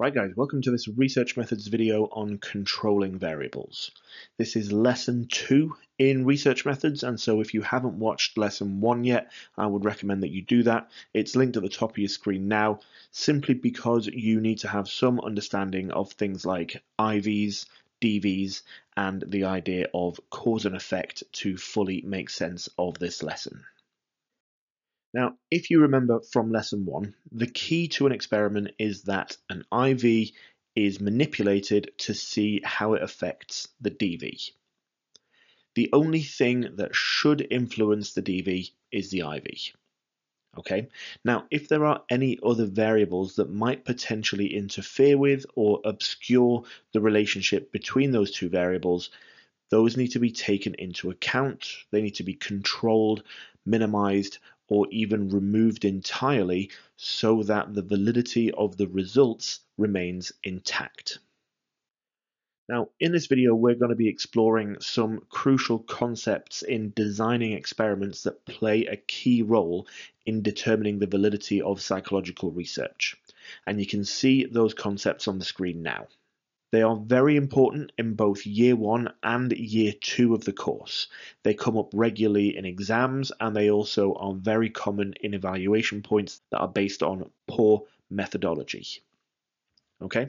Right guys, welcome to this research methods video on controlling variables. This is lesson 2 in research methods, and so if you haven't watched lesson 1 yet, I would recommend that you do that. It's linked at the top of your screen now, simply because you need to have some understanding of things like IVs, DVs, and the idea of cause and effect to fully make sense of this lesson. Now, if you remember from lesson 1, the key to an experiment is that an IV is manipulated to see how it affects the DV. The only thing that should influence the DV is the IV. Okay, now if there are any other variables that might potentially interfere with or obscure the relationship between those two variables, those need to be taken into account. They need to be controlled, minimized, or even removed entirely so that the validity of the results remains intact. Now, in this video, we're going to be exploring some crucial concepts in designing experiments that play a key role in determining the validity of psychological research. And you can see those concepts on the screen now. They are very important in both year 1 and year 2 of the course. They come up regularly in exams, and they also are very common in evaluation points that are based on poor methodology. Okay,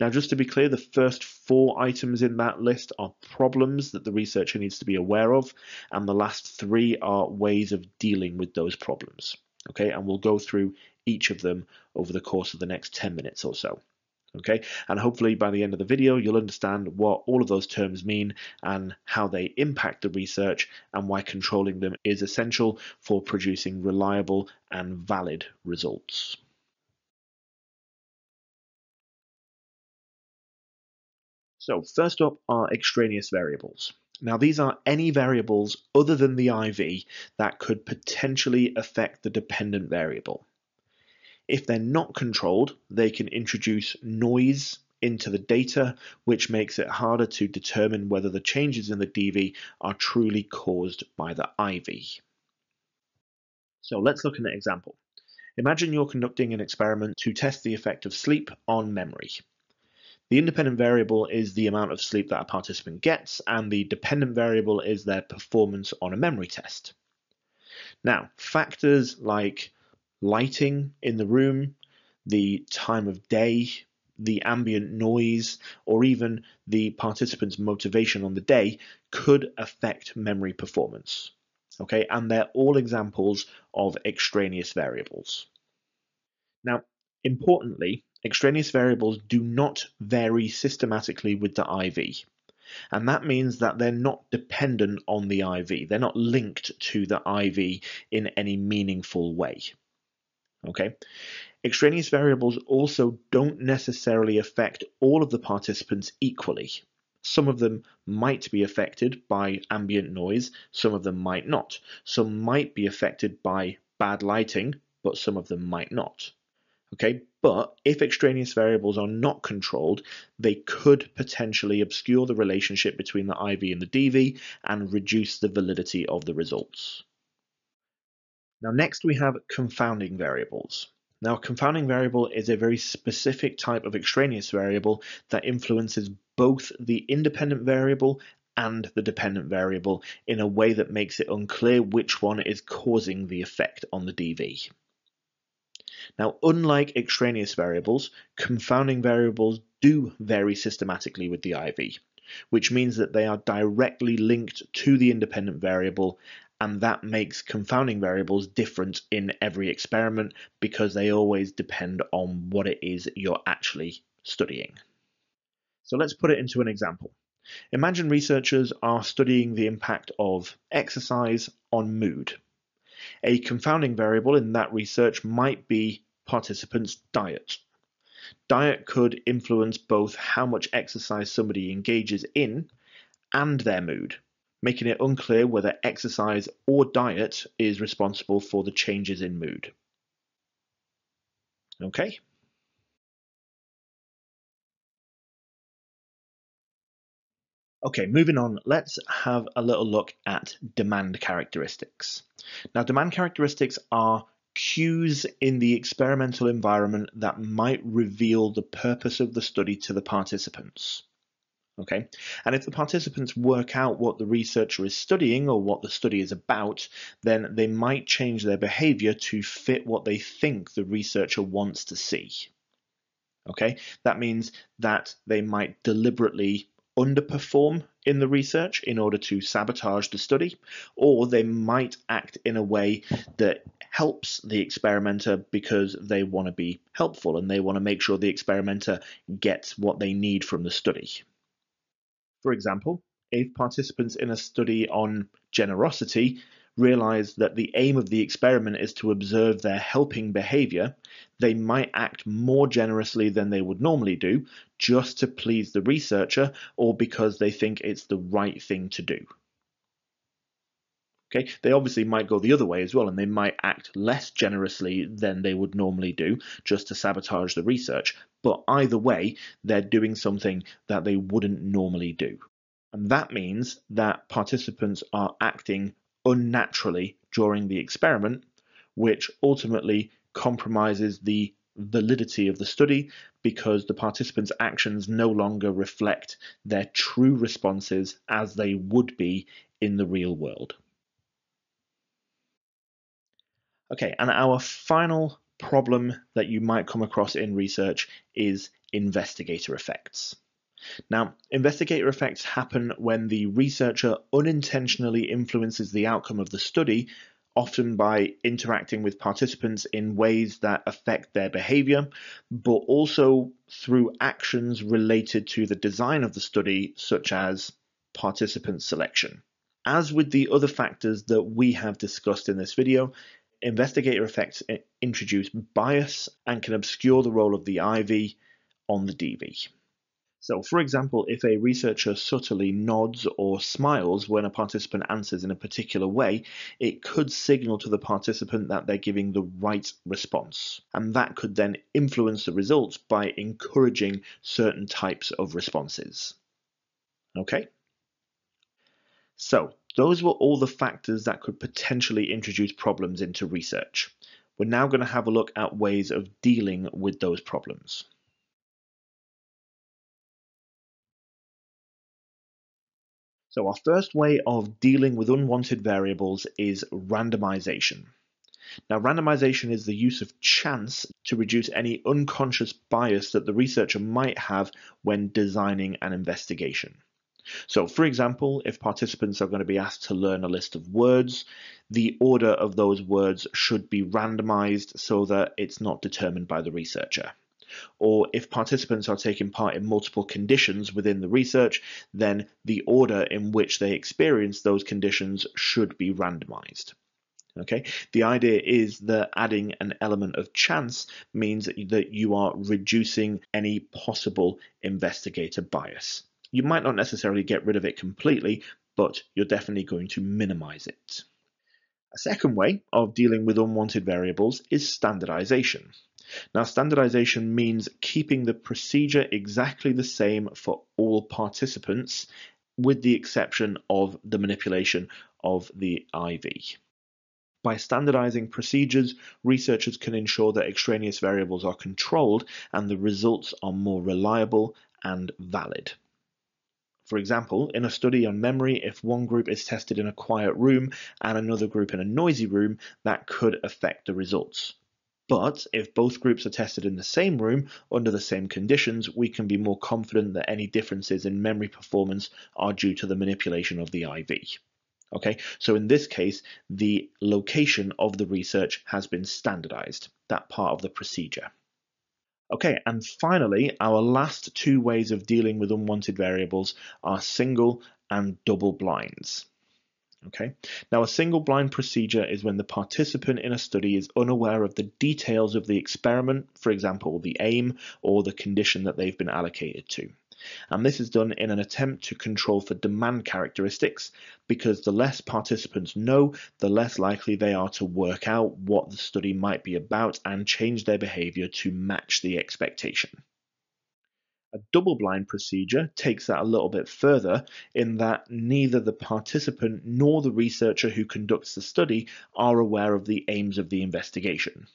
now just to be clear, the first 4 items in that list are problems that the researcher needs to be aware of, and the last 3 are ways of dealing with those problems. Okay, and we'll go through each of them over the course of the next 10 minutes or so. Okay, and hopefully by the end of the video you'll understand what all of those terms mean and how they impact the research and why controlling them is essential for producing reliable and valid results. So first up are extraneous variables. Now these are any variables other than the IV that could potentially affect the dependent variable. If they're not controlled, they can introduce noise into the data, which makes it harder to determine whether the changes in the DV are truly caused by the IV. So let's look at an example. Imagine you're conducting an experiment to test the effect of sleep on memory. The independent variable is the amount of sleep that a participant gets, and the dependent variable is their performance on a memory test. Now, factors like lighting in the room, the time of day, the ambient noise, or even the participant's motivation on the day could affect memory performance. Okay, and they're all examples of extraneous variables. Now, importantly, extraneous variables do not vary systematically with the IV. And that means that they're not dependent on the IV. They're not linked to the IV in any meaningful way. Okay, extraneous variables also don't necessarily affect all of the participants equally. Some of them might be affected by ambient noise, some of them might not. Some might be affected by bad lighting, but some of them might not. Okay, but if extraneous variables are not controlled, they could potentially obscure the relationship between the IV and the DV and reduce the validity of the results. Now next we have confounding variables. Now a confounding variable is a very specific type of extraneous variable that influences both the independent variable and the dependent variable in a way that makes it unclear which one is causing the effect on the DV. Now unlike extraneous variables, confounding variables do vary systematically with the IV, which means that they are directly linked to the independent variable, and that makes confounding variables different in every experiment because they always depend on what it is you're actually studying. So let's put it into an example. Imagine researchers are studying the impact of exercise on mood. A confounding variable in that research might be participants' diet. Diet could influence both how much exercise somebody engages in and their mood, making it unclear whether exercise or diet is responsible for the changes in mood. Okay. Okay, moving on, let's have a little look at demand characteristics. Now, demand characteristics are cues in the experimental environment that might reveal the purpose of the study to the participants. Okay, and if the participants work out what the researcher is studying or what the study is about, then they might change their behavior to fit what they think the researcher wants to see. Okay, that means that they might deliberately underperform in the research in order to sabotage the study, or they might act in a way that helps the experimenter because they want to be helpful and they want to make sure the experimenter gets what they need from the study. For example, if participants in a study on generosity realize that the aim of the experiment is to observe their helping behavior, they might act more generously than they would normally do just to please the researcher or because they think it's the right thing to do. Okay, they obviously might go the other way as well, and they might act less generously than they would normally do just to sabotage the research. But either way, they're doing something that they wouldn't normally do. And that means that participants are acting unnaturally during the experiment, which ultimately compromises the validity of the study because the participants' actions no longer reflect their true responses as they would be in the real world. Okay, and our final problem that you might come across in research is investigator effects. Now, investigator effects happen when the researcher unintentionally influences the outcome of the study, often by interacting with participants in ways that affect their behavior, but also through actions related to the design of the study, such as participant selection. As with the other factors that we have discussed in this video, investigator effects introduce bias and can obscure the role of the IV on the DV. So, for example, if a researcher subtly nods or smiles when a participant answers in a particular way, it could signal to the participant that they're giving the right response. And that could then influence the results by encouraging certain types of responses. Okay? So, those were all the factors that could potentially introduce problems into research. We're now going to have a look at ways of dealing with those problems. So our first way of dealing with unwanted variables is randomization. Now, randomization is the use of chance to reduce any unconscious bias that the researcher might have when designing an investigation. So, for example, if participants are going to be asked to learn a list of words, the order of those words should be randomized so that it's not determined by the researcher. Or if participants are taking part in multiple conditions within the research, then the order in which they experience those conditions should be randomized. Okay, the idea is that adding an element of chance means that you are reducing any possible investigator bias. You might not necessarily get rid of it completely, but you're definitely going to minimize it. A second way of dealing with unwanted variables is standardization. Now, standardization means keeping the procedure exactly the same for all participants, with the exception of the manipulation of the IV. By standardizing procedures, researchers can ensure that extraneous variables are controlled and the results are more reliable and valid. For example, in a study on memory, if one group is tested in a quiet room and another group in a noisy room, that could affect the results. But if both groups are tested in the same room under the same conditions, we can be more confident that any differences in memory performance are due to the manipulation of the IV. Okay, so in this case, the location of the research has been standardized, that part of the procedure. Okay, and finally, our last two ways of dealing with unwanted variables are single and double blinds. Okay, now a single blind procedure is when the participant in a study is unaware of the details of the experiment, for example, the aim or the condition that they've been allocated to. And this is done in an attempt to control for demand characteristics, because the less participants know, the less likely they are to work out what the study might be about and change their behavior to match the expectation. A double-blind procedure takes that a little bit further in that neither the participant nor the researcher who conducts the study are aware of the aims of the investigation.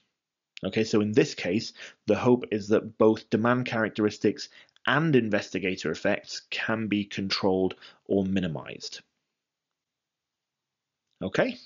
Okay, so in this case, the hope is that both demand characteristics and investigator effects can be controlled or minimized. Okay.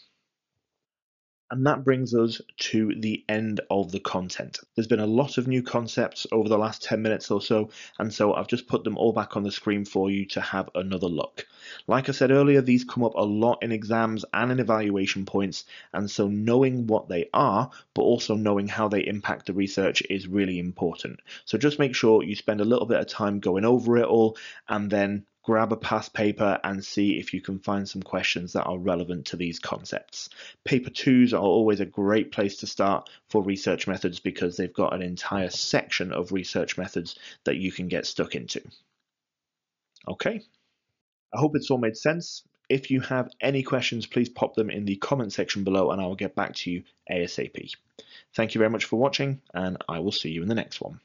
And that brings us to the end of the content. There's been a lot of new concepts over the last 10 minutes or so, and so I've just put them all back on the screen for you to have another look. Like I said earlier, these come up a lot in exams and in evaluation points, and so knowing what they are, but also knowing how they impact the research is really important. So just make sure you spend a little bit of time going over it all, and then grab a past paper and see if you can find some questions that are relevant to these concepts. Paper 2s are always a great place to start for research methods because they've got an entire section of research methods that you can get stuck into. Okay, I hope it's all made sense. If you have any questions, please pop them in the comment section below and I will get back to you ASAP. Thank you very much for watching, and I will see you in the next one.